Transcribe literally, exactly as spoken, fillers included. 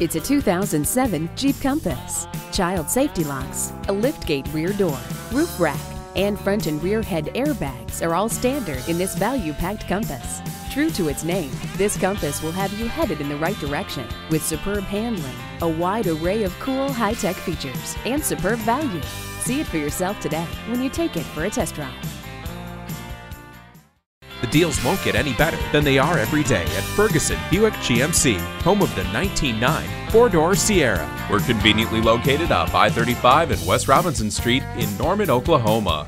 It's a two thousand seven Jeep Compass. Child safety locks, a liftgate rear door, roof rack, and front and rear head airbags are all standard in this value-packed Compass. True to its name, this Compass will have you headed in the right direction with superb handling, a wide array of cool high-tech features, and superb value. See it for yourself today when you take it for a test drive. The deals won't get any better than they are every day at Ferguson Buick G M C, home of the nineteen ninety-nine four-door Sierra. We're conveniently located off I thirty-five and West Robinson Street in Norman, Oklahoma.